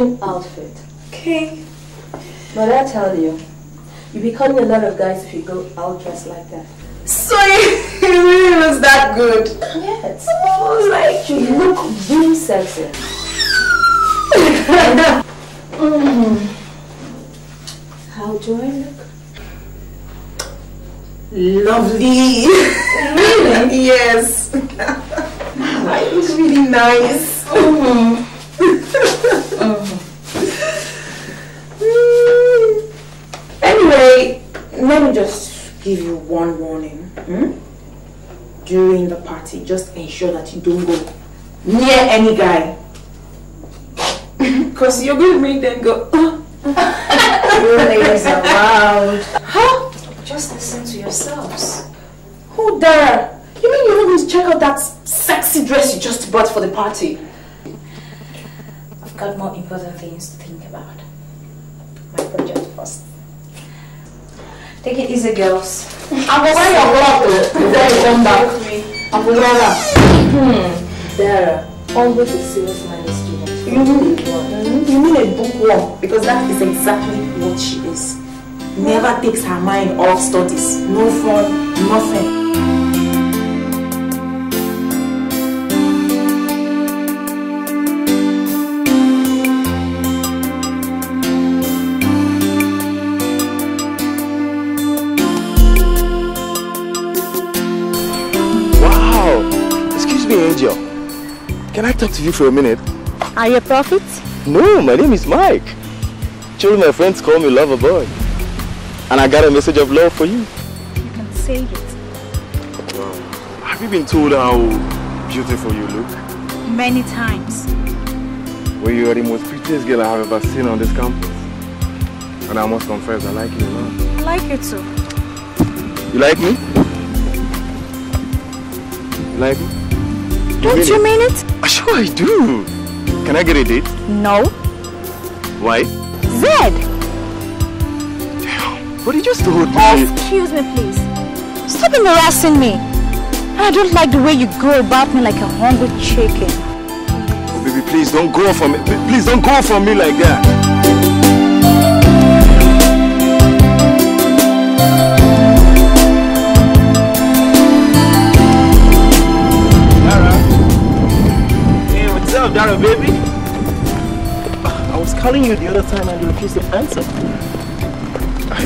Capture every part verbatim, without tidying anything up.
matching outfit. Okay. But I tell you, you'll be calling a lot of guys if you go out dressed like that. So it really looks that good. Yes. Oh, I was like, you yeah. look really sexy. mm. How do I look? Lovely. Really? Yes. I look really nice. Mm. mm. Anyway, let me just give you one warning. Hmm? During the party, just ensure that you don't go near any guy. Because you're going to make them go, oh. You ladies are wild. Huh? Just listen to yourselves. Who dare? You mean you're not going to check out that sexy dress you just bought for the party? I've got more important things to think about. My project first. Take it easy, girls. I'm going to walk though. You better come back. I'm going to Dara, always a serious-minded student. You mean mm-hmm. You mean a bookworm, because that is exactly what she is. Never takes her mind off studies. No fun, nothing. Can I talk to you for a minute? Are you a prophet? No, my name is Mike. Children, my friends call me Lover Boy. And I got a message of love for you. You can say it. Wow. Have you been told how beautiful you look? Many times. Well, you are the most prettiest girl I have ever seen on this campus. And I must confess, I like you a lot. I like you too. You like me? You like me? Don't you mean it? Sure I do. Can I get a date? No. Why? Zed! Damn, but you just told me. Excuse me, please. Stop harassing me. I don't like the way you go about me like a hungry chicken. Oh, baby, please don't go for me. Please don't go for me like that. Dara, baby. I was calling you the other time and you refused to answer.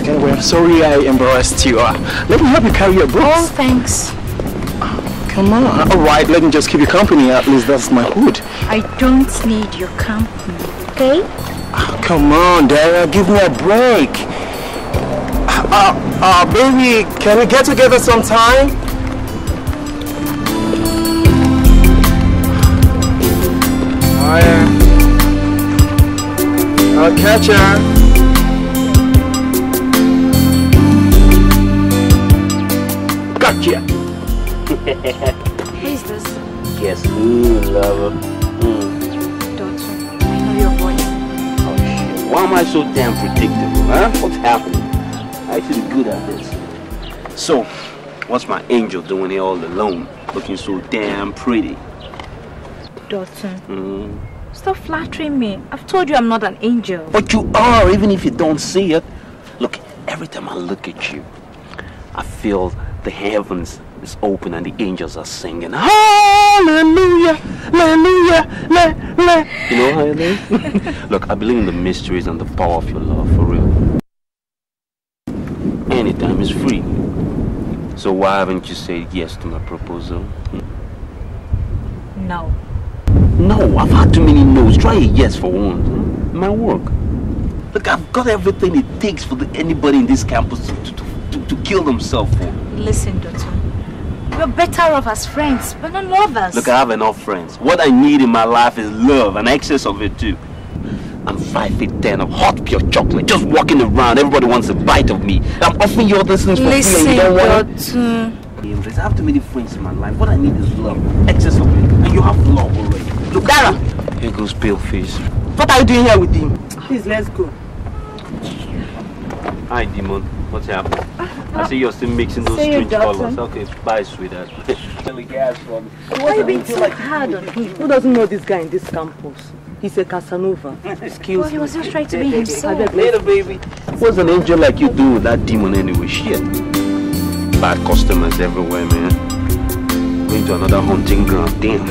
Anyway, I'm sorry I embarrassed you. Uh, let me help you carry your bra. Thanks. Uh, come on. All right, let me just keep you company. At least that's my hood. I don't need your company, okay? Uh, come on, Dara. Give me a break. Uh, uh, baby, can we get together sometime? Oh, yeah. I'll catch her. Gotcha. Who's this? Guess who, lover? Mm. Dodson, I know your voice. Oh shit! Why am I so damn predictable, huh? What's happening? I feel good at this. So, what's my angel doing here all alone, looking so damn pretty? Dodson, mm. Stop flattering me. I've told you I'm not an angel. But you are, even if you don't see it. Look, every time I look at you, I feel the heavens is open and the angels are singing. Hallelujah, hallelujah, hallelujah. You know how it is? Look, I believe in the mysteries and the power of your love, for real. Anytime is free. So why haven't you said yes to my proposal? No. No, I've had too many no's. Try a yes for once. My work. Look, I've got everything it takes for the, anybody in this campus to, to, to, to kill themselves for. Listen, Doctor. We're better off as friends, but not lovers. Look, I have enough friends. What I need in my life is love, and excess of it too. I'm five feet ten of hot pure chocolate, just walking around. Everybody wants a bite of me. I'm offering you all these things for free, and you don't want it. I have too many friends in my life. What I need is love, excess of it, and you have love already. Look, Dara! Here goes pale face. What are you doing here with him? Please, let's go. Hi, Demon. What's happening? I see you're still mixing those see strange colors. Okay, bye, sweetheart. Tell the guys from. Why are you being so hard on him? Who doesn't know this guy in this campus? He's a Casanova. Excuse me. Well, he was just trying to be himself. Later, baby. What's an angel like you do with that demon anyway? Shit. Bad customers everywhere, man. Going to another hunting ground. Damn.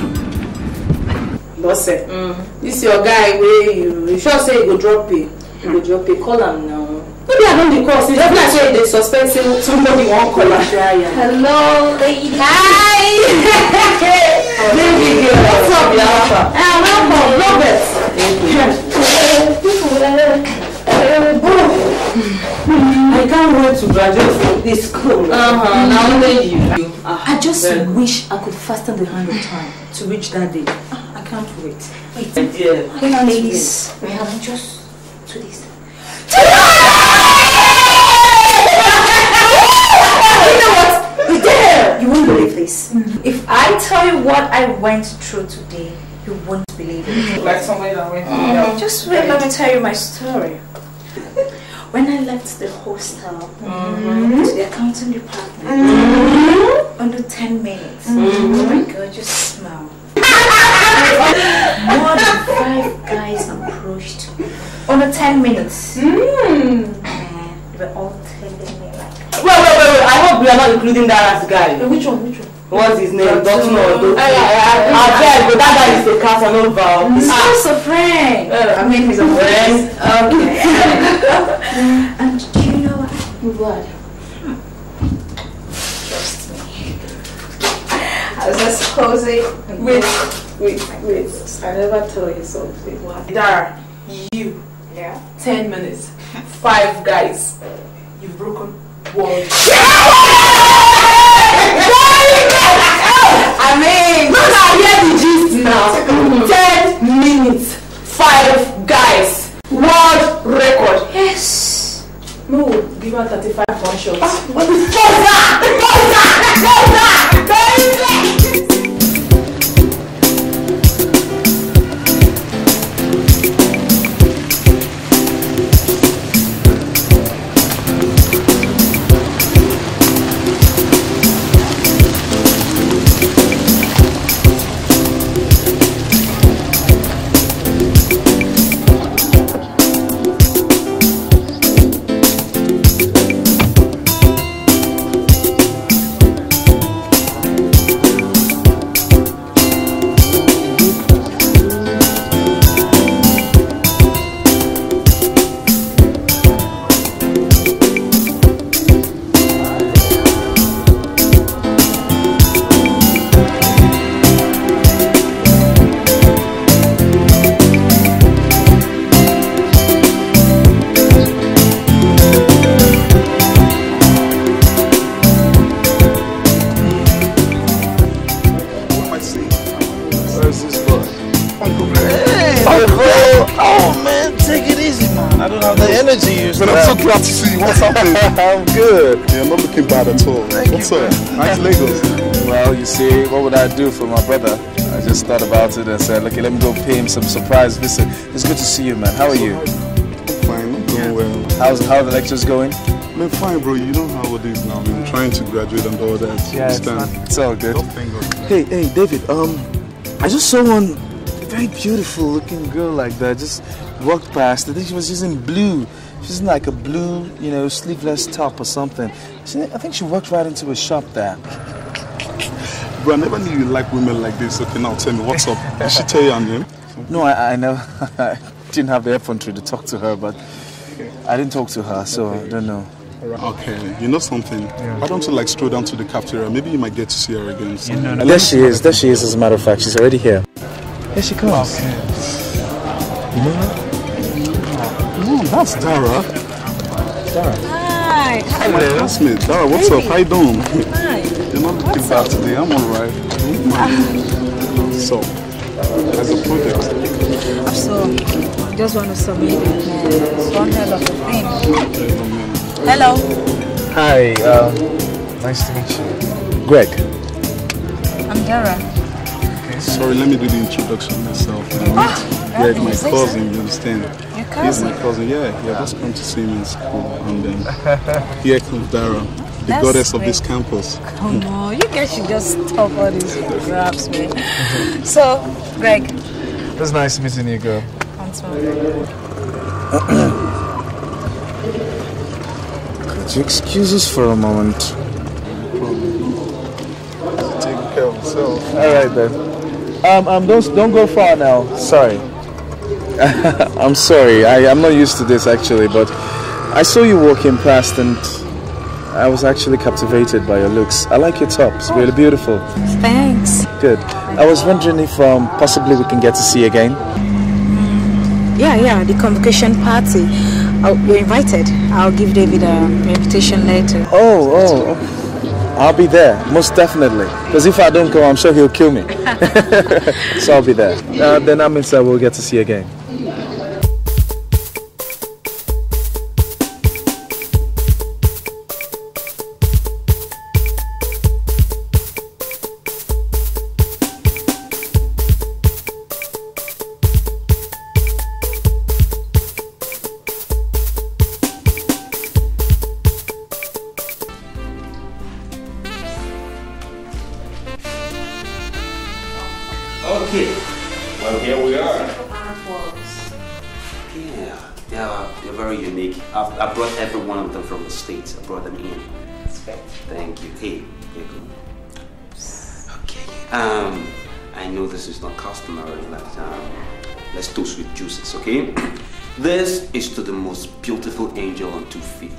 Boss, mm. This your guy where you, you sure say he go drop it. He go drop it. Call him now. Maybe I don't because it's not say they suspect somebody won't call us. Hello, lady. Hi. Baby girl. What's up, Laura? Ah, welcome, Robert. Thank you. I can't wait to graduate from this school. Uh-huh. Now only you. I just wish I could fasten the hand of time to reach that day. I can't wait. Wait, dear. Ladies, we have just two days. You know what? You're there. You won't believe this. Mm-hmm. If I tell you what I went through today, you won't believe it. Like somebody that went through. Mm-hmm. Just wait, let me tell you my story. When I left the hostel mm-hmm. to the accounting department, mm-hmm. under ten minutes, mm-hmm. oh my God, just smile. More than five guys approached me under ten minutes. Mm. And they were all telling me like. Wait, wait, wait, wait, I hope we are not including Dara's guy. Which one, which one? What's his name? Dodson or Dodson? I bet, but that guy is a Casanova. He's just a friend. Uh, I mean, he's a friend. Okay. And do you know what? What? Trust me. I was just posing. Wait, wait, wait. I never tell you something. What? Dara, you. Yeah? Ten minutes. Five guys. You've broken. Wow. I mean, look at here the gist now. Ten minutes, five guys, world record. Yes. No, give her thirty-five one shots. Ah, what is that? Go back! Go back! Go back! I'm good. Yeah, I'm not looking bad at all. Thank What's you, up? Man. Nice Legos. Well, you see, what would I do for my brother? I just thought about it and said, okay, let me go pay him some surprise visit. It's good to see you, man. How are you? I'm fine. I'm doing well. How's how are the lectures going? I'm fine, bro. You know how it is now. I'm trying to graduate and all that. Yeah, it's, not, it's all good. Hey, hey, David. Um, I just saw one very beautiful-looking girl like that. Just walked past. I think she was using blue. She's in like a blue, you know, sleeveless top or something. She, I think she walked right into a shop there. Bro, I never knew you like women like this. Okay, now tell me, what's up? Did she tell you her name? No, I, I know. I didn't have the effrontery to talk to her, but I didn't talk to her, so okay. I don't know. Okay, you know something? Yeah. Why don't you like stroll down to the cafeteria? Maybe you might get to see her again. So. Yeah, no, no. There she is. There she is, as a matter of fact. She's already here. Here she comes. Okay. You know what? Oh, that's Dara. Dara. Hi. Hello. Hey, that's me. Dara, what's hey. up? How you doing? Hi. You're not looking bad today. I'm alright. Uh, so, as a project. So, just want to submit one hell of a thing. Hello. Hi. Uh, nice to meet you. Greg. I'm Dara. Okay. Sorry, let me do the introduction myself. Oh, Greg, my cousin, you understand? He's my cousin, yeah, yeah, yeah. Just come to see me in school, and then here comes Dara, the That's goddess of great. this campus. Come on, you guys should just stop all these raps, man. So, Greg, It was nice meeting you, girl. Thanks, man. Could you excuse us for a moment? Take care of yourself. All right, then. Um, um, don't, don't go far now. Sorry. I'm sorry. I, I'm not used to this, actually, but I saw you walking past and I was actually captivated by your looks. I like your tops. Really beautiful. Thanks. Good. I was wondering if um, possibly we can get to see you again. Yeah, yeah, the convocation party. Oh, you're invited. I'll give David an invitation later. Oh, oh, I'll be there, most definitely. Because if I don't go, I'm sure he'll kill me. So I'll be there. Uh, then that means that we'll get to see you again. Okay, this is to the most beautiful angel on two feet.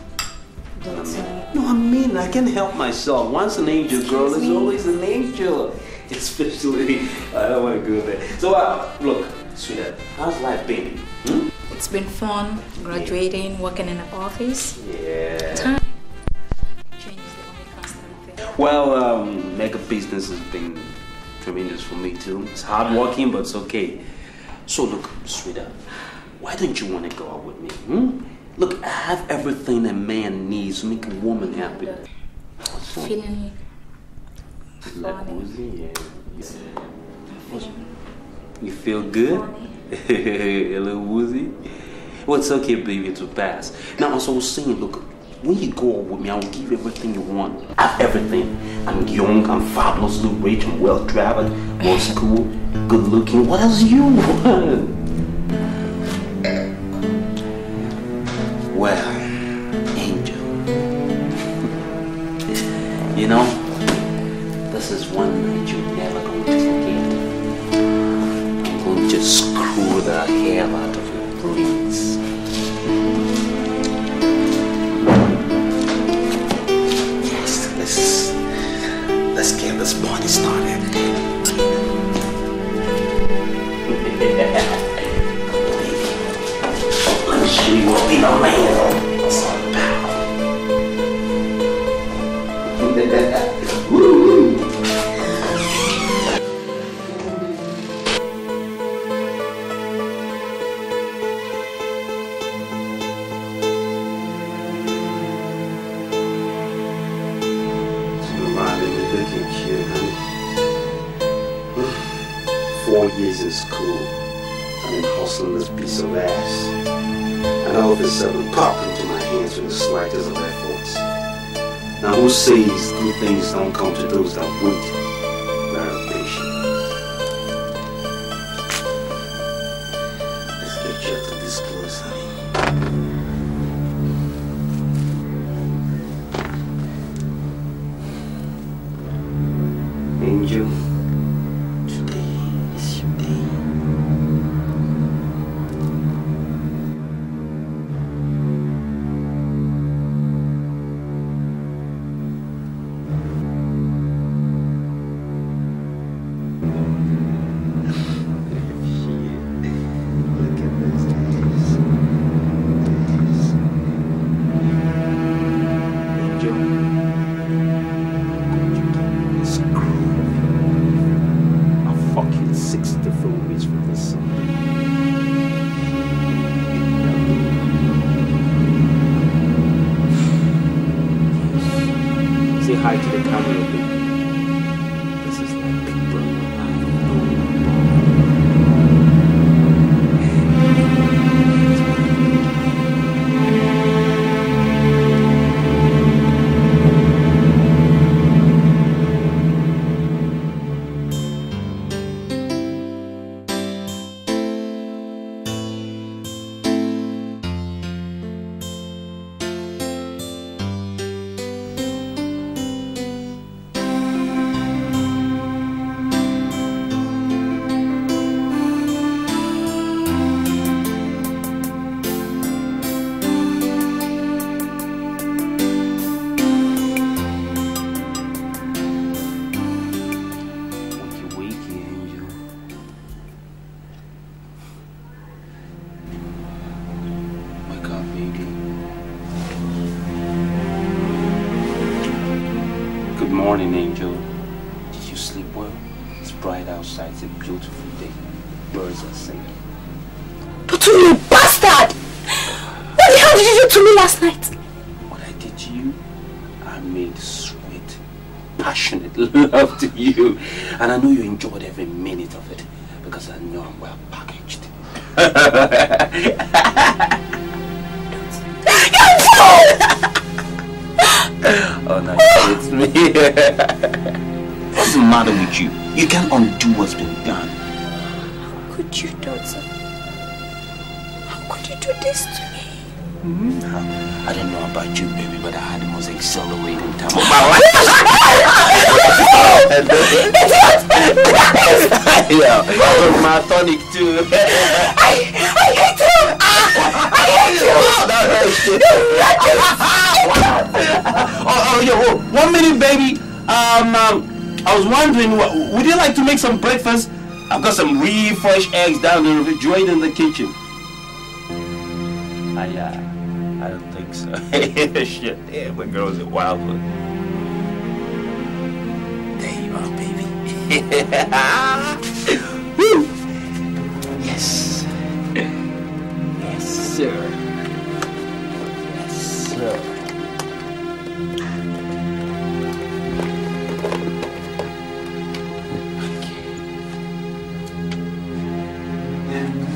I mean, no, I mean, I can't help myself. Once an angel, girl, there's always an angel. Especially, I don't want to go there. So, uh, look, sweetheart, how's life been? Hmm? It's been fun, graduating, yeah. Working in an office. Yeah. Time changes the only constant. Well, um, mega business has been tremendous for me too. It's hard working, but it's okay. So look, sweetheart, why don't you want to go out with me? Hmm? Look, I have everything a man needs to make a woman happy. So, feeling like yeah. Yeah. You feel good? A little woozy? Well, it's okay, baby, to pass. Now, as I was saying, look, when you go out with me, I will give you everything you want. I have everything. I'm young, I'm fabulously rich, I'm well-traveled, most cool. Good looking. What else you want? Well, angel, you know, this is one night you're never going to forget. I'm going to screw the hell out of your brains. Yes, let's let's get this party started. She will be the man. That's all about. Woo! Four years in school, I've been hustling this piece of ass. And all of a sudden pop into my hands with the slightest of efforts. Now who says good things don't come to those that wait? Very patient. Let's get you to this close, honey. Angel. morning, Angel. Did you sleep well? It's bright outside. It's a beautiful day. Birds are singing. But you bastard! What the hell did you do to me last night? What I did to you? I made sweet, passionate love to you. And I know you enjoyed every minute of it. Because I know I'm well packaged. Oh, no, it's me. What's the matter with you? You can't undo what's been done. How could you, Dodson? How could you do this to me? Mm-hmm. I, I don't know about you, baby, but I had the most exhilarating time of my life. Yeah, I'm maratonic too. I, I hate you! I hate you! Oh, oh, yo, oh, one minute, baby. Um, um, I was wondering, would you like to make some breakfast? I've got some really fresh eggs down in the refrigerator in the kitchen. I, uh, I don't think so. Shit, yeah, my girl's a wild one. There you are, baby. Woo! Yes. Yes, sir. Yes, sir. Okay. And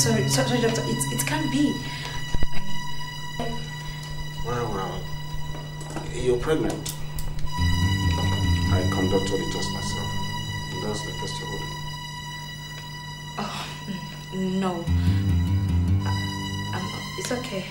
Sorry, Doctor, it, it can't be. Well, well, you're pregnant. I conducted the test myself. That's the test you're holding. Oh, no. I, I'm, it's okay.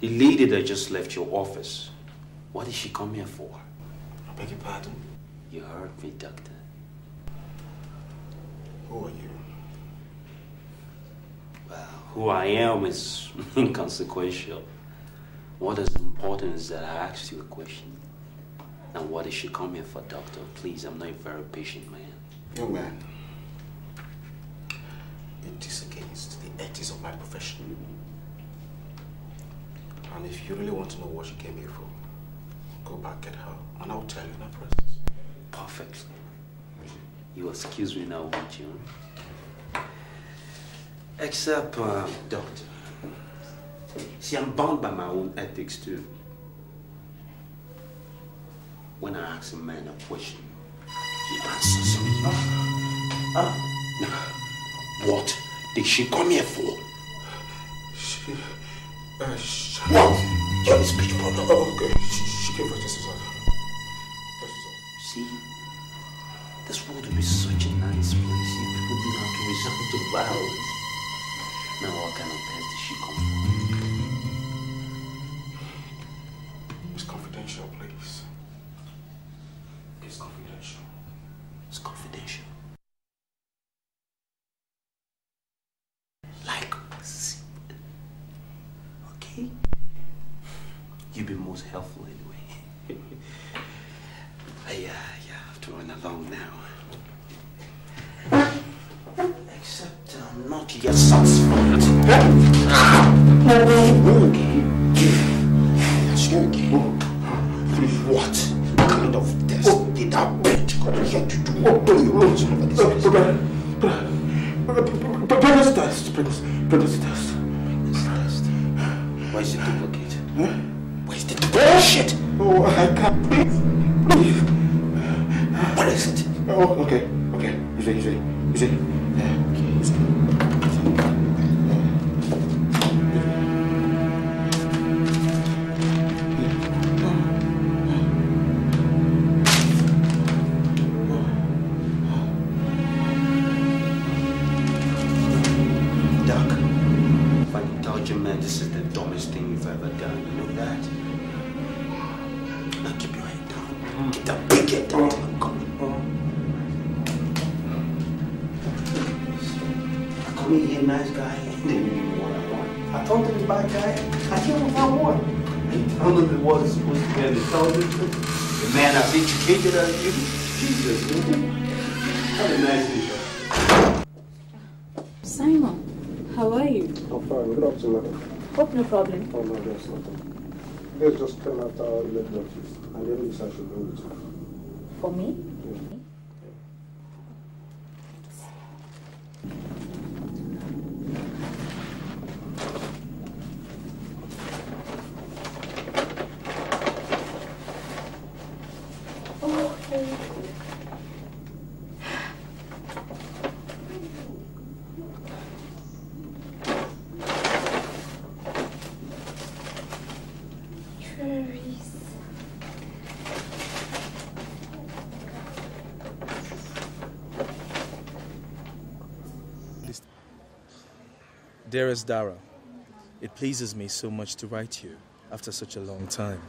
The lady that just left your office, what did she come here for? I beg your pardon? You heard me, Doctor. Who are you? Well, who I am is inconsequential. What is important is that I asked you a question. Now, what did she come here for, Doctor? Please, I'm not a very patient man. Young man, it is against the ethics of my profession. And if you really want to know what she came here for, go back, get her, and I'll tell you in her presence. Perfect. You excuse me now, won't you? Except, uh, Doctor, see, I'm bound by my own ethics, too. When I ask a man a question, he answers me. Huh? Huh? What did she come here for? She... Uh, she... What? You have a speech problem. Oh, okay. She, she came for this result. See? This world would be such a nice place if people didn't have to resort to violence. Now, what kind of place did she come from? It's confidential, please. It's confidential. It's confidential. Like, okay? You'd be most helpful anyway. I, uh, yeah, I have to run along now. Except I'm um, not yet satisfied. What kind of test did that bitch come here to do? What do you want to do with this? Pregnancy test. Pregnancy test. Pregnancy test. Why is it duplicate? Huh? Why is it bullshit? Oh, I can't breathe. Breathe. What is it? Oh, okay. Okay. He's ready. He's ready. He's ready. He's ready. Educated as you, Jesus, have a nice day. Simon, how are you? I'm fine. Good afternoon. Hope no problem. Oh no, there's nothing. Let's just come after our late breakfast, and then we shall go with you. For me? Dearest Dara, it pleases me so much to write you after such a long time.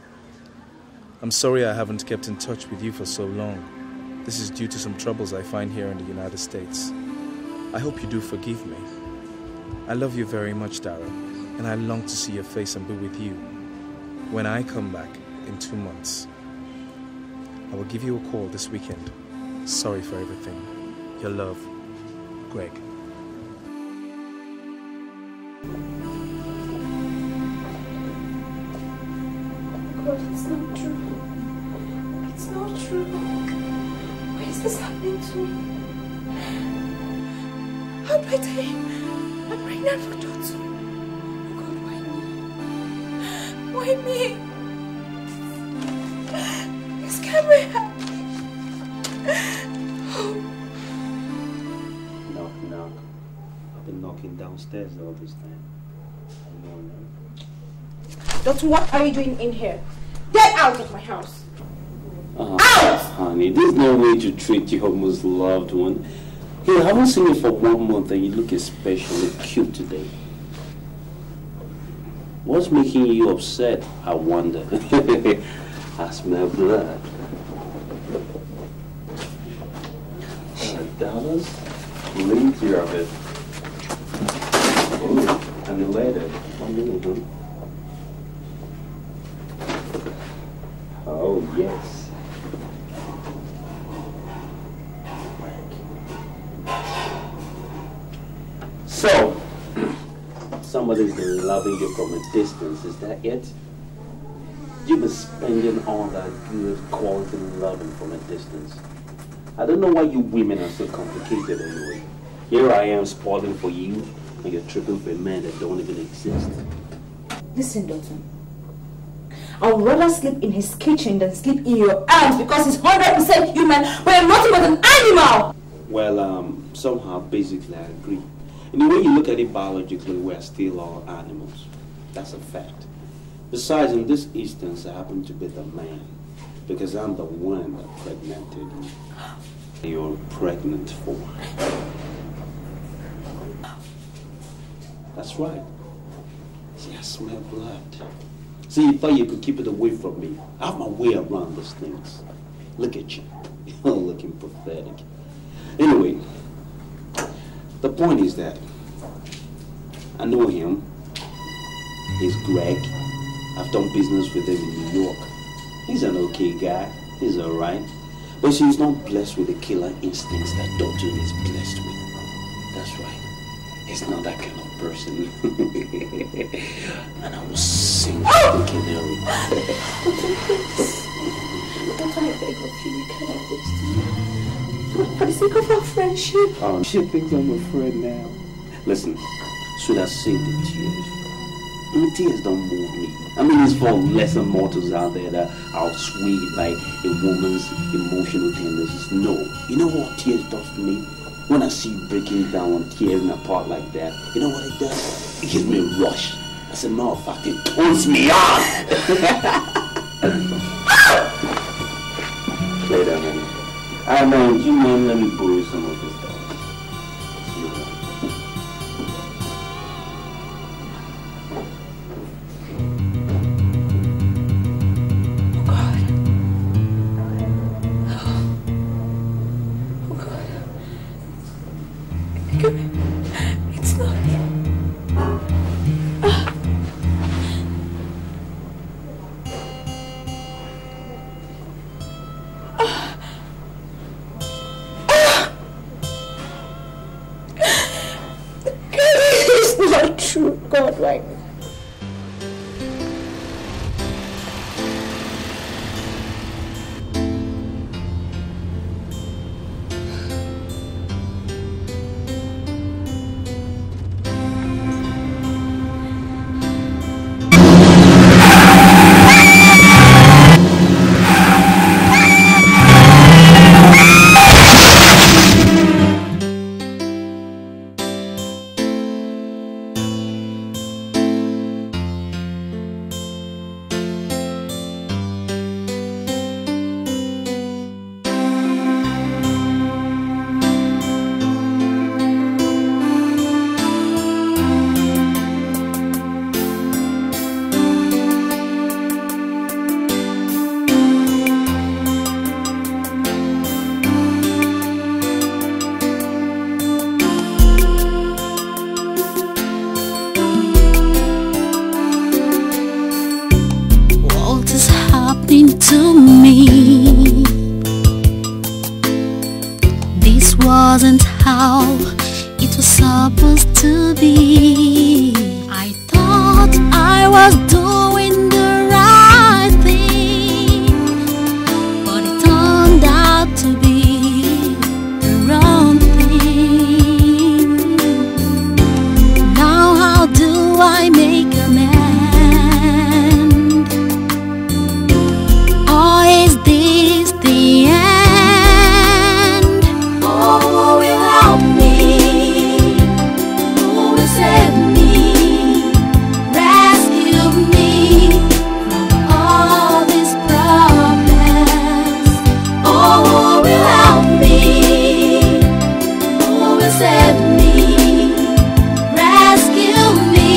I'm sorry I haven't kept in touch with you for so long. This is due to some troubles I find here in the United States. I hope you do forgive me. I love you very much, Dara, and I long to see your face and be with you. When I come back in two months, I will give you a call this weekend. Sorry for everything. Your love, Greg. But it's not true. It's not true. Why is this happening to me? How do I tell him? I'm pregnant for Dodson. Oh God, why me? Why me? This can't be happening. Oh. Knock, knock. I've been knocking downstairs all this time. I know now. Dodson, what are you doing in here? Get out of my house! Oh, out! Honey, there's no way to treat your almost loved one. Hey, I haven't seen you for one month and you look especially cute today. What's making you upset, I wonder? I smell blood. Dallas, lean clear of it. Oh, and elated. Mm-hmm. Oh, yes. So, somebody's been loving you from a distance, is that it? You've been spending all that good quality loving from a distance. I don't know why you women are so complicated anyway. Here I am spoiling for you, and you're tripping for men that don't even exist. Listen, Dalton. I would rather sleep in his kitchen than sleep in your arms because he's one hundred percent human, but I'm nothing but an animal! Well, um, somehow, basically, I agree. And the way you look at it biologically, we're still all animals. That's a fact. Besides, in this instance, I happen to be the man. Because I'm the one that pregnanted you. You're pregnant for. That's right. See, I smell blood. See, you thought you could keep it away from me. I have my way around these things. Look at you. You're looking pathetic. Anyway, the point is that I know him. He's Greg. I've done business with him in New York. He's an okay guy. He's all right. But see, he's not blessed with the killer instincts that Doctor is blessed with. That's right. He's not that kind of person. And I was singing the canary. Doctor, please. Doctor, I beg of you, you cannot do this. For the sake of our friendship. Um, she thinks I'm a friend now. Listen, should I save the tears? The tears don't move me. I mean, it's for lesser mortals out there that are swayed by a woman's emotional tendencies. No. You know what tears does to me? When I see you breaking down and tearing apart like that, you know what it does? It gives me a rush. As a matter of fact, it turns me on! Later, man. I know, you man, let me borrow some of this stuff. Save me, rescue me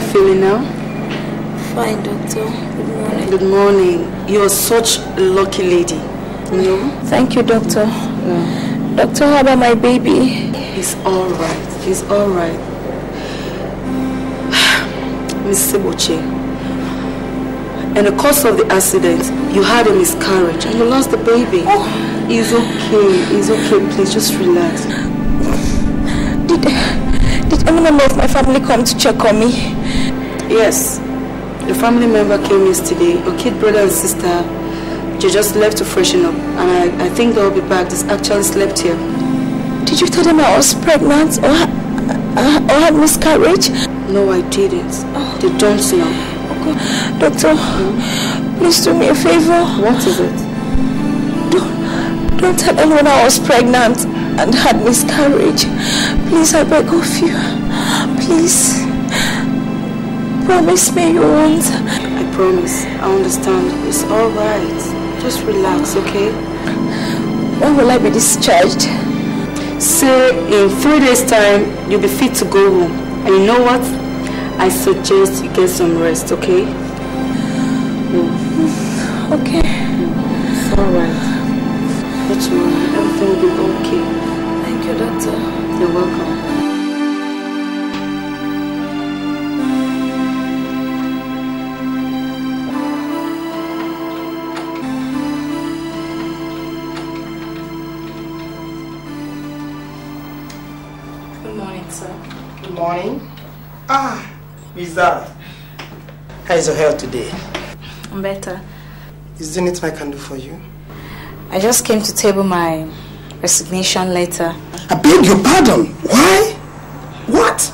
you feeling now? Fine, doctor. Good morning. Good morning. You're such a lucky lady. No? Thank you, doctor. No. Doctor, how about my baby? He's all right. He's all right. Miss Siboche, in the course of the accident, you had a miscarriage and you lost the baby. Oh. It's okay. It's okay. Please, just relax. Did, did any member of my family come to check on me? Yes. The family member came yesterday. Your kid brother and sister, they just left to freshen up. And I, I think they'll be back. They actually slept here. Did you tell them I was pregnant or, or had miscarriage? No, I didn't. Oh. They don't know. Okay. Doctor, hmm? Please do me a favor. What is it? Don't, don't tell anyone I was pregnant and had miscarriage. Please, I beg of you. Please. Promise me you won't. I promise. I understand. It's all right. Just relax, okay? When will I be discharged? Say in three days' time, you'll be fit to go home. And you know what? I suggest you get some rest, okay? Mm. Okay. It's all right. But tomorrow, everything will be okay. Thank you, doctor. You're welcome. Morning. Ah, Miss Dara, how is your health today? I'm better. Is there anything I can do for you? I just came to table my resignation letter. I beg your pardon. Why? What?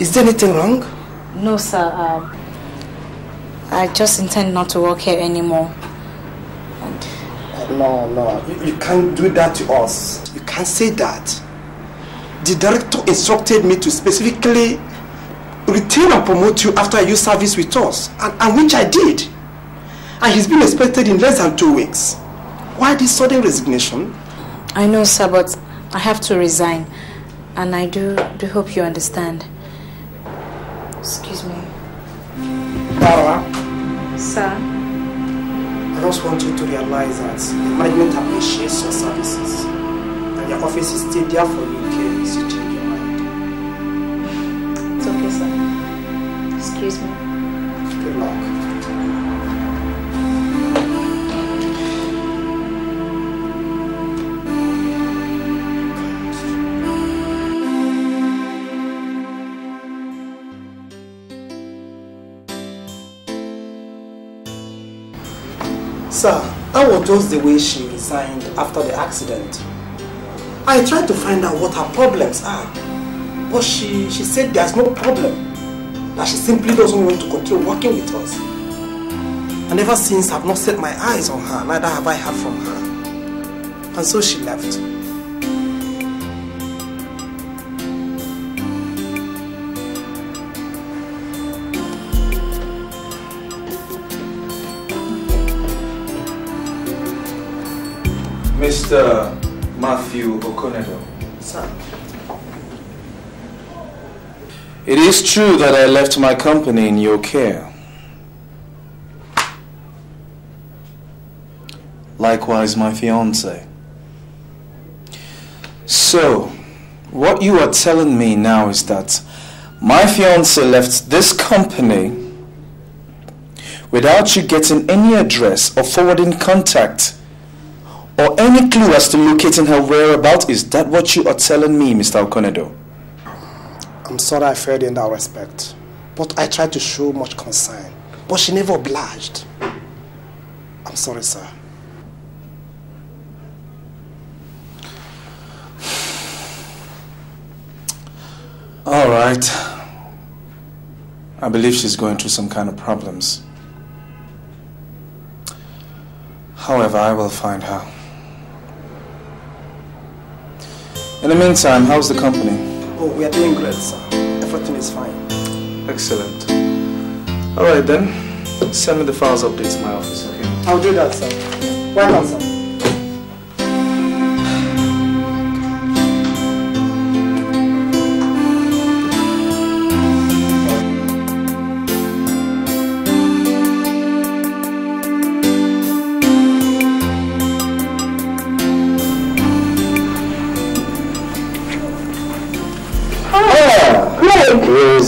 Is there anything wrong? No, sir. Uh, I just intend not to work here anymore. No, no. You, you can't do that to us. You can't say that. The director instructed me to specifically retain and promote you after your service with us, and, and which I did. And he's been expected in less than two weeks. Why this sudden resignation? I know, sir, but I have to resign, and I do, do hope you understand. Excuse me. Dara. Sir. I just want you to realize that the management appreciates your services, and your office is still there for you. It's okay, sir. Excuse me. Good luck. Sir, that was just the way she resigned after the accident. I tried to find out what her problems are, but she, she said there's no problem, that she simply doesn't want to continue working with us. And ever since, I've not set my eyes on her, neither have I heard from her. And so she left. Mister Matthew Okonedo. Sir. It is true that I left my company in your care. Likewise, my fiancé. So, what you are telling me now is that my fiancé left this company without you getting any address or forwarding contact or any clue as to locating her whereabouts? Is that what you are telling me, Mister Okonedo? I'm sorry I failed in that respect, but I tried to show much concern, but she never obliged. I'm sorry, sir. All right. I believe she's going through some kind of problems. However, I will find her. In the meantime, how's the company? Oh, we are doing great, sir. Everything is fine. Excellent. All right, then. Send me the files updates to my office, okay? I'll do that, sir. Why not, sir?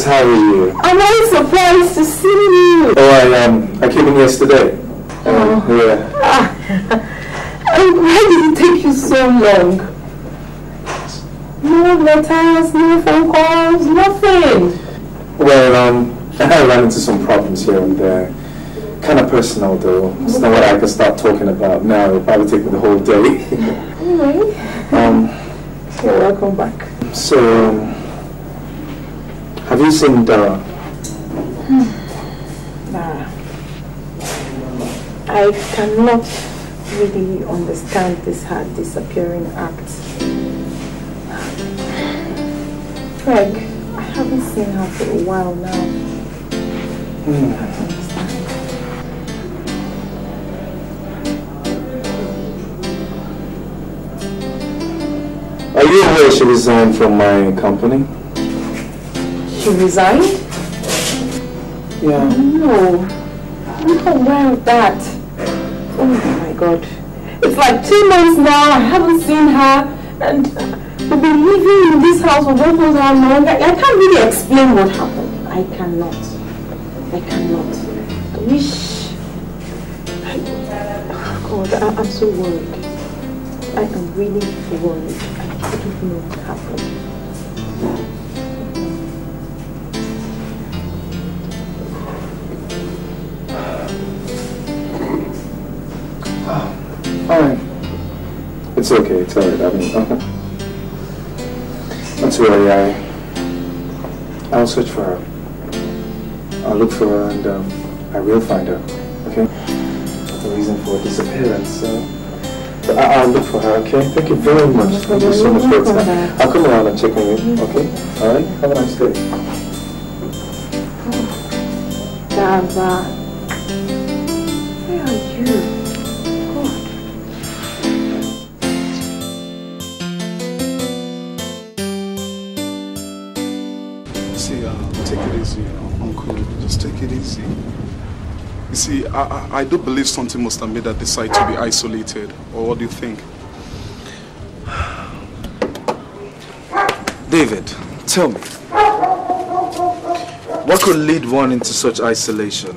Agnes, how are you? I'm really surprised to see you. Oh, I um, I came in yesterday. Um, oh. Yeah. Why did it take you so long? No letters, no phone calls, nothing. Well, um, I had run into some problems here and there. Kind of personal, though. It's not what I can start talking about now. It'll probably take me the whole day. Anyway. Um, You're welcome back. So, have you seen Dara? Hmm. Dara. I cannot really understand this her disappearing act. Greg, I haven't seen her for a while now. Hmm. I don't understand. Are you aware she resigned from my company? She resigned? Yeah. No. I'm not aware of that. Oh my God. It's like two months now. I haven't seen her. And we've been living in this house for what was how long. I can't really explain what happened. I cannot. I cannot. I wish. I, oh God, I, I'm so worried. I am really worried. I don't know what happened. Alright. It's okay, it's alright. I mean, okay. Don't worry, I, I'll search for her. I'll look for her and um, I will find her, okay? That's the reason for her disappearance, so... I'll look for her, okay? Thank you very much. Thank you so much for your time. I'll come around and check on you, okay? Alright? Have a nice day. Oh. Dara. Where are you? God. See, uh, take it easy, Uncle. Just take it easy. You see, I, I do believe something must have made her decide to be isolated. Or what do you think? David, tell me. What could lead one into such isolation?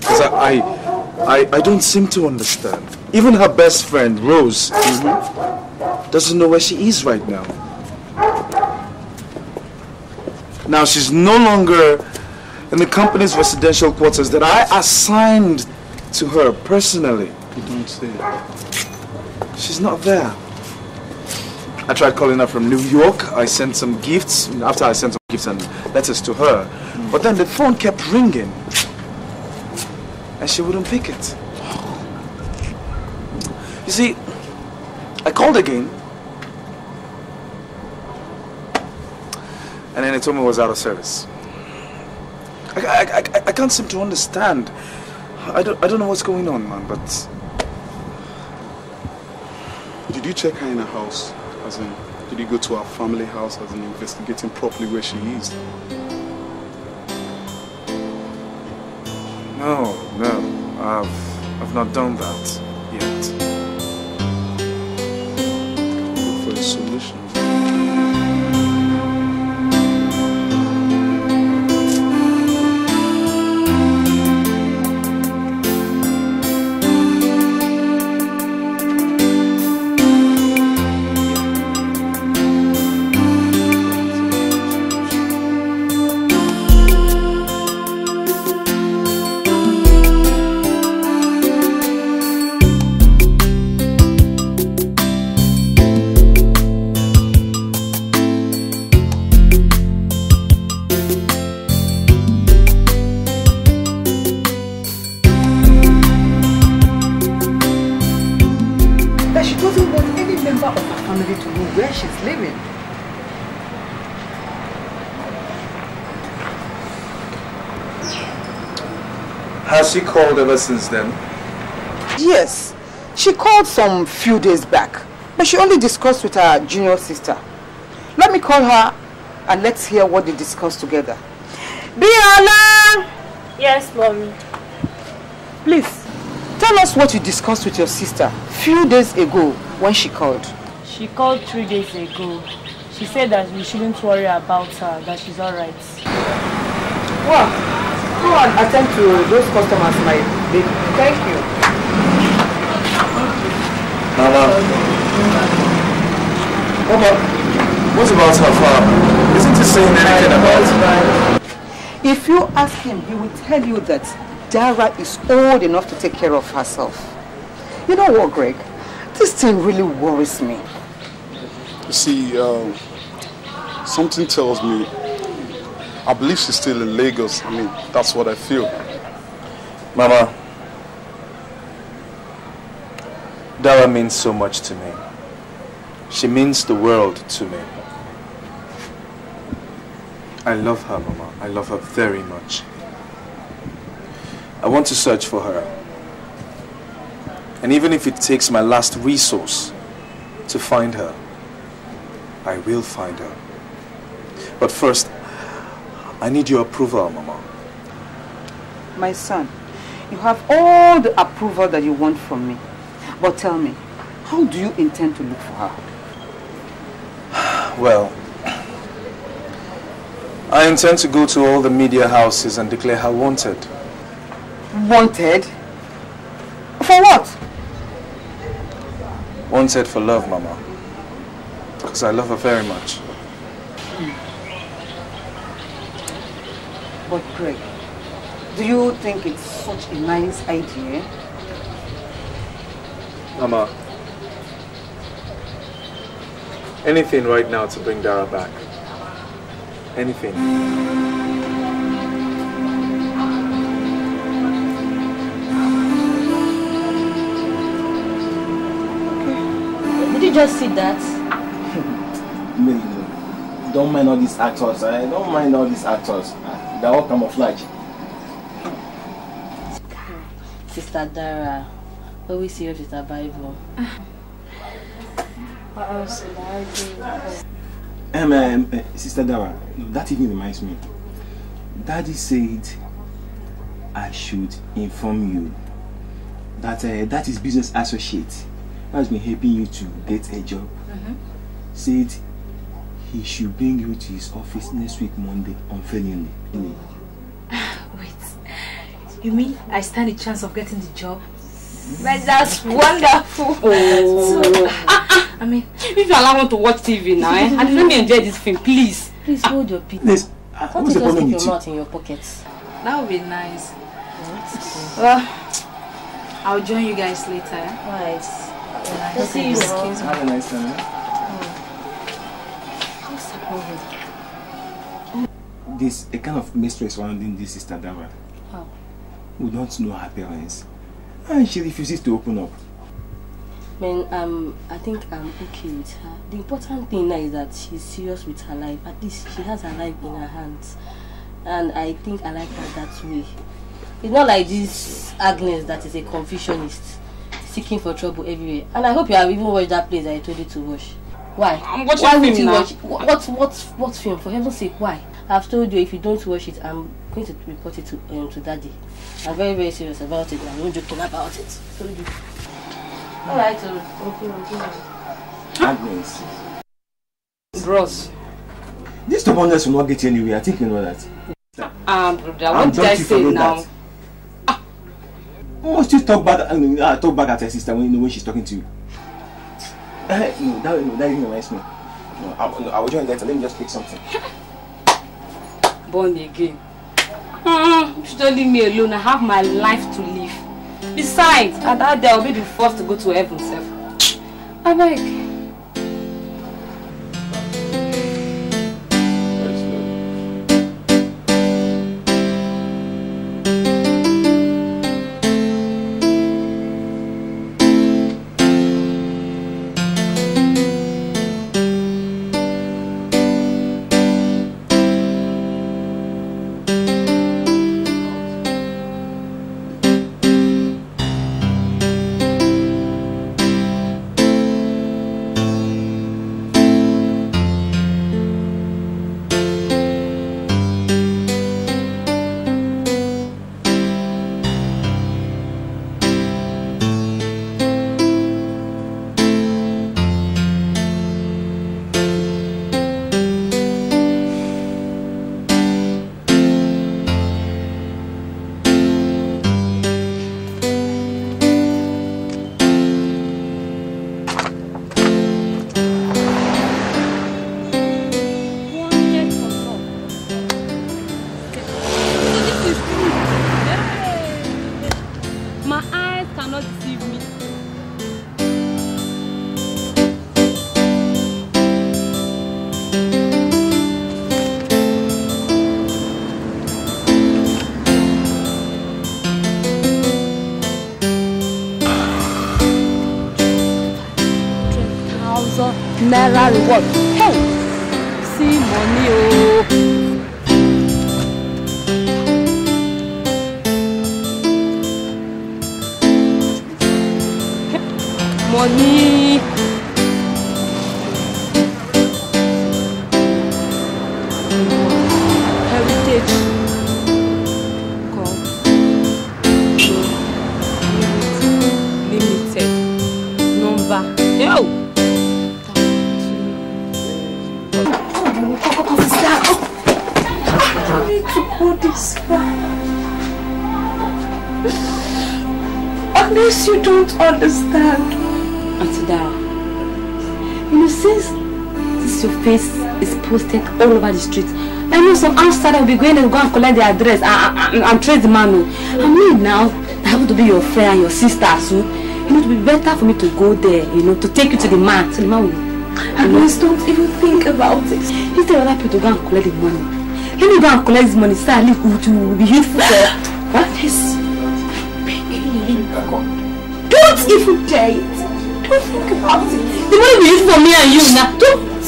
Because I, I, I, I don't seem to understand. Even her best friend, Rose, mm-hmm, doesn't know where she is right now. Now, she's no longer... in the company's residential quarters that I assigned to her personally. You don't say it. She's not there. I tried calling her from New York. I sent some gifts. After I sent some gifts and letters to her. Mm. But then the phone kept ringing. And she wouldn't pick it. You see, I called again. And then they told me I was out of service. I, I, I, I can't seem to understand. I don't, I don't know what's going on, man, but... Did you check her in her house? As in, did you go to her family house as in investigating properly where she is? No, no. I've, I've not done that yet. Look for a solution. She called ever since then? Yes. She called some few days back, but she only discussed with her junior sister. Let me call her and let's hear what they discussed together. Biola! Yes, Mommy. Please, tell us what you discussed with your sister a few days ago when she called. She called three days ago. She said that we shouldn't worry about her, that she's alright. Well, go and attend to those customers, my baby. Thank you. Mama. Mama, what about her father? Isn't he saying anything about it? If you ask him, he will tell you that Dara is old enough to take care of herself. You know what, Greg? This thing really worries me. You see, um, something tells me, I believe she's still in Lagos. I mean, that's what I feel. Mama, Dara means so much to me. She means the world to me. I love her, Mama. I love her very much. I want to search for her. And even if it takes my last resource to find her, I will find her. But first, I need your approval, Mama. My son, you have all the approval that you want from me. But tell me, how do you intend to look for her? Well, I intend to go to all the media houses and declare her wanted. Wanted? For what? Wanted for love, Mama. Because I love her very much. Mm. But Greg, do you think it's such a nice idea? Mama, anything right now to bring Dara back. Anything. Okay. Did you just see that? Don't mind all these actors. I don't mind all these actors. They're all camouflage. Sister Dara, always serious with her Bible. What else did I do? Um, um, uh, Sister Dara, that even reminds me. Daddy said I should inform you that uh, that is business associate who has been helping you to get a job. Mm-hmm. Said he should bring you to his office next week, Monday, unfailingly. Wait, you mean I stand a chance of getting the job? But that's wonderful. Oh. So, uh, uh, I mean, if you allow me to watch T V now, eh? And let me enjoy this film, please. Please hold your peace. Please, uh, what's the problem with you? Not in your pockets. That would be nice. Well, well, I'll join you guys later. Right. Well, we'll see you. Have a nice time. Eh? There's a kind of mystery surrounding this Sister Dara. How? We don't know her parents. And she refuses to open up. Man, um, I think I'm okay with her. The important thing now is that she's serious with her life. At least she has her life in her hands. And I think I like her that way. It's not like this Agnes that is a confusionist, seeking for trouble everywhere. And I hope you have even watched that place that I told you to watch. Why? I'm watching why would you now. watch what what what film? For heaven's sake, why? I've told you if you don't watch it, I'm going to report it to um, to Daddy. I'm very very serious about it. I'm not joking about it. So do. All right, okay, Agnes. Bros. This stubbornness will not get you anywhere. I think you know that. Um, brother, what did I say now? Ah. Must you talk back? I mean, uh, talk back at your sister when when she's talking to you. Uh, no, that, no, that even reminds me. No, I, no, I will join later. Let me just pick something. Born again. Mm, you should leave me alone. I have my life to live. Besides, at that day, I'll be the first to go to heaven, self. I beg. thousand naira reward. Hey, see money, oh. Money. Heritage. Limited. Number. Yo! I need to put this back. Unless you don't understand. Auntie Dara, you know, since this your face is posted all over the street, I know some outsider will be going and go and collect the address and, and, and trace the man. I mean now, I have to be your friend and your sister, so you know, it would be better for me to go there, you know, to take you to the man, so the man will... And please don't even think about it. You tell other people to go and collect the money. Let me go and collect this money, so at least it will be useful. What is... Don't even dare it. Don't think about it. The money we use for me and you now. Don't.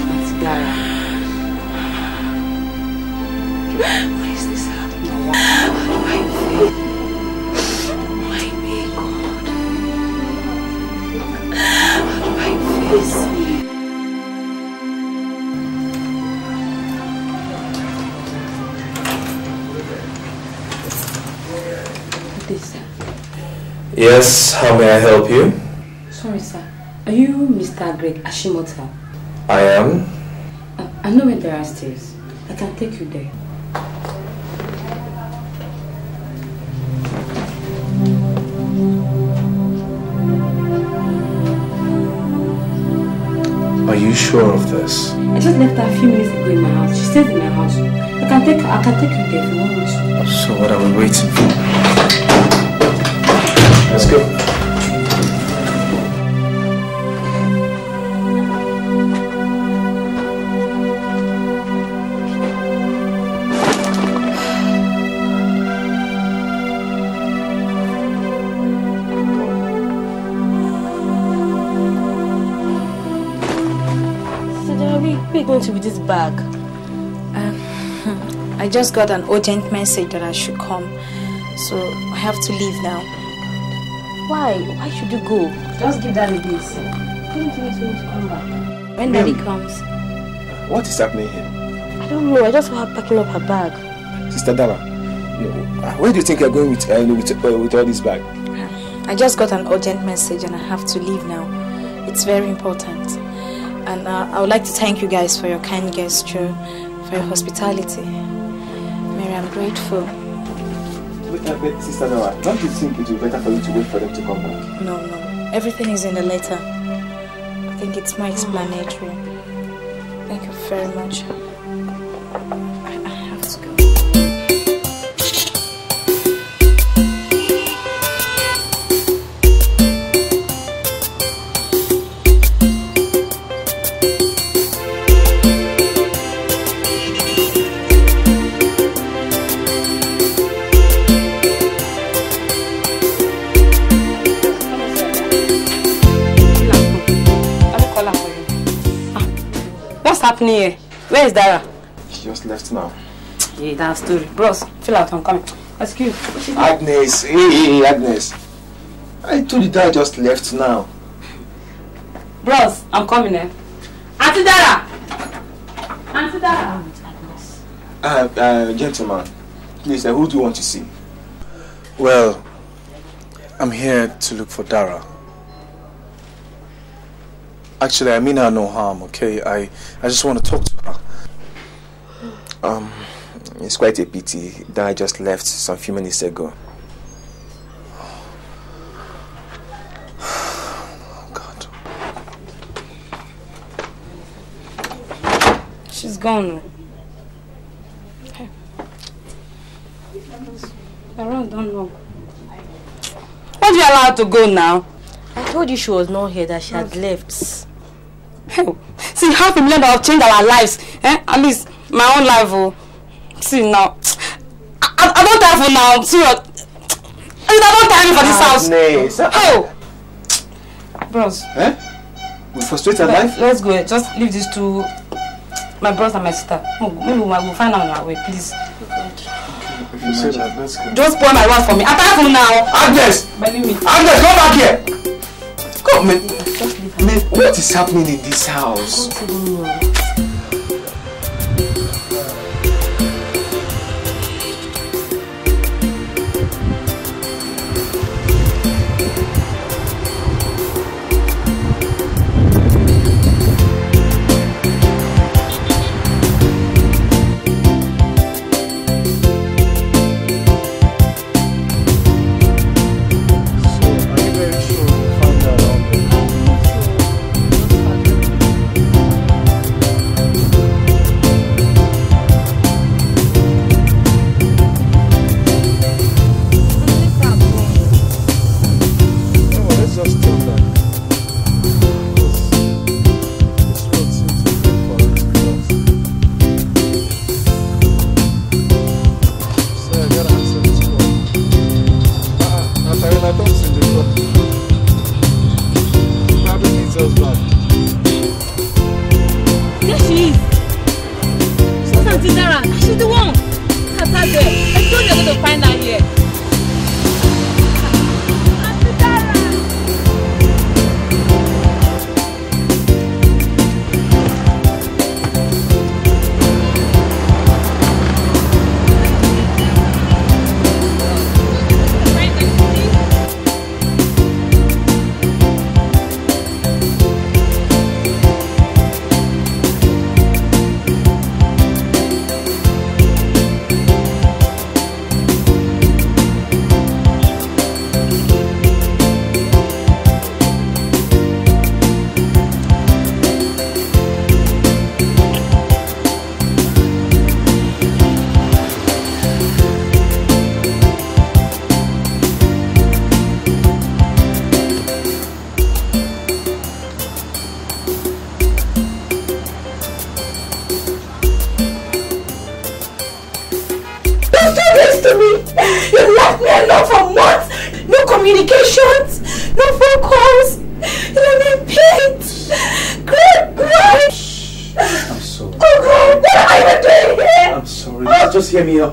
Auntie Dara. Why is this happening? Why me? Why me, God? How do I face me? This, sir. Yes, how may I help you? Sorry, sir. Are you Mister Greg Ashimoto? I am. Uh, I know where there are stairs. I can take you there. Are you sure of this? I just left her a few minutes ago in my house. She stays in my house. I can take I can take you there if you want me to. So what are we waiting for? Let's go. So, Dara, we're going to be this bag. Um, I just got an urgent message that I should come, so I have to leave now. Why? Why should you go? Just give Daddy this. Don't you need him to come back? When Daddy comes. What is happening here? I don't know. I just saw her packing up her bag. Sister Dara, no. Where do you think you're going with uh, with, uh, with all this bag? I just got an urgent message and I have to leave now. It's very important. And uh, I would like to thank you guys for your kind gesture, for your hospitality. Mary, I'm grateful. But Sister Dara, don't you think it would be better for you to wait for them to come back? No, no. Everything is in the letter. I think it's my explanatory. Thank you very much. I, I have to go. Here. Where is Dara? She just left now. Yeah, that's story. Bros, fill out, I'm coming. Excuse me. Agnes, hey, hey, Agnes. I told you Dara just left now. Bros, I'm coming, eh? Auntie Dara! Auntie Dara! Uh, uh, gentlemen, please, uh, who do you want to see? Well, I'm here to look for Dara. Actually, I mean her no harm, okay? I, I just want to talk to her. Um, it's quite a pity that I just left some few minutes ago. Oh, God. She's gone. Okay. I don't know. Why are you allowed to go now? I told you she was not here, that she had left. See, half a million dollars changed our lives. Eh? At least my own life. Oh. See, now. I, I, I don't have for now. See, And I don't time for this house. Nice. Oh, bros. Eh? We frustrate our life. Let's go. Just leave these two. My brother and my sister. Maybe we'll find out on our way, please. If you say that, let's go. Just pour my word for me. Attack him now. Agnes! Agnes, come back here! Come, man. Man, what is happening in this house?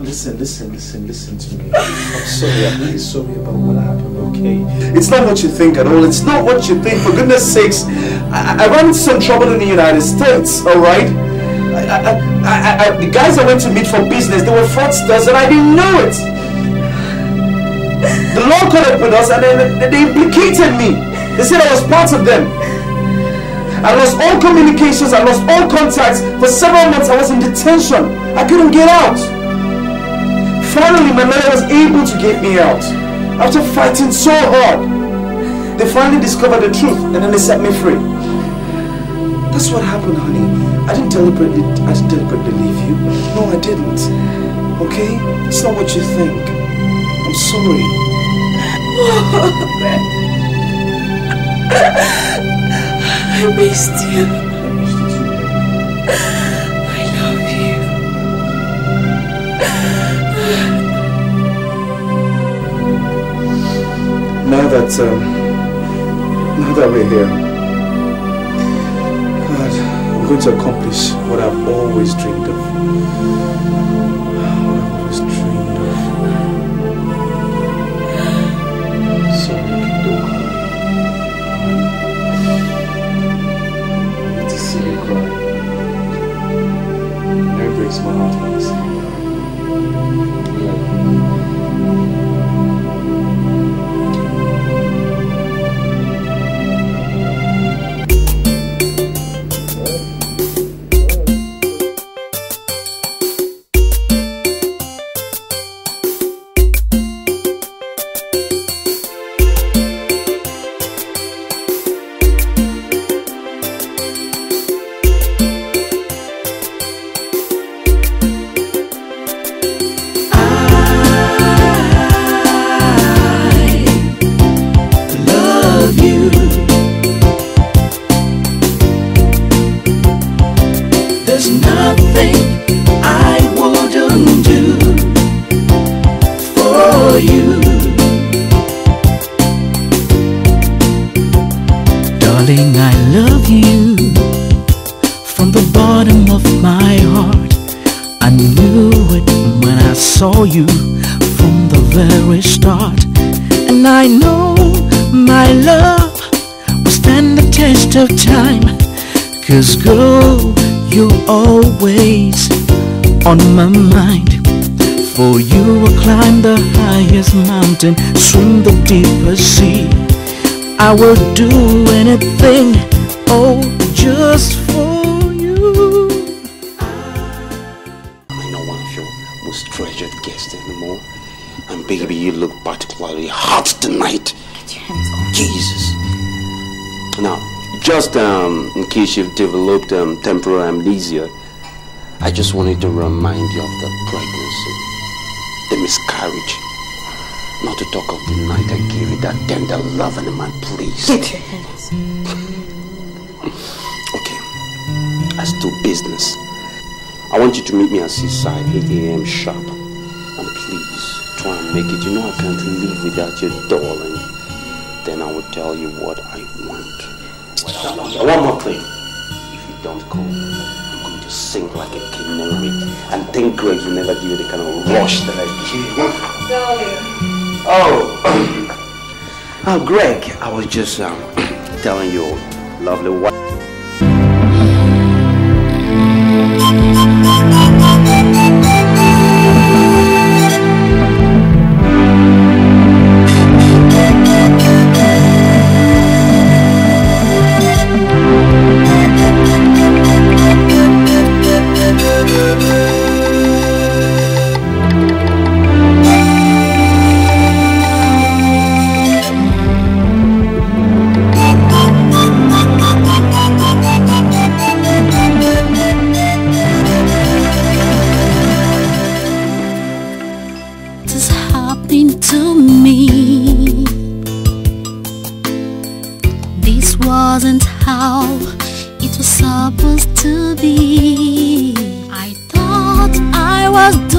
Listen, listen, listen, listen to me. I'm sorry, I'm really sorry about what happened, okay? It's not what you think at all. It's not what you think. For goodness sakes, I, I ran into some trouble in the United States, all right? I, I, I, I, the guys I went to meet for business, they were fraudsters and I didn't know it. The law caught up with us and they, they implicated me. They said I was part of them. I lost all communications, I lost all contacts. For several months I was in detention. I couldn't get out. Finally, my mother was able to get me out. After fighting so hard, they finally discovered the truth and then they set me free. That's what happened, honey. I didn't deliberately, I didn't deliberately leave you. No, I didn't. Okay? It's not what you think. I'm sorry. Oh, man. I missed you. I missed you too. I love you. Now that, um, now that we're here, God, I'm going to accomplish what I've always dreamed of. What I've always dreamed of. So we can do it. Good to see you cry. And it breaks my heart when I see you. I love you. I wouldn't do for you. for you from the very start. And I know my love will stand the test of time, 'cause girl, you're always on my mind. For you will climb the highest mountain, swim the deepest sea. I will do anything, oh, just for you. I know one of your most treasured guests anymore. And baby, you look particularly hot tonight. Get your hands off. Jesus. Now, just um, in case you've developed um, temporal amnesia, I just wanted to remind you of the pregnancy, the miscarriage. Not to talk of the night I gave you that tender love in my place. Get your hands. Okay. As to business, I want you to meet me at Seaside, eight A M sharp. And please, try and make it. You know I can't live without you, darling. Then I will tell you what I want. What I want. One more thing. If you don't come, I'm going to sing like a canary. And think Greg will never give you the kind of rush that I give. Darling. Oh, oh, Greg, I was just um, telling you, lovely wife. It was supposed to be. I thought I was done.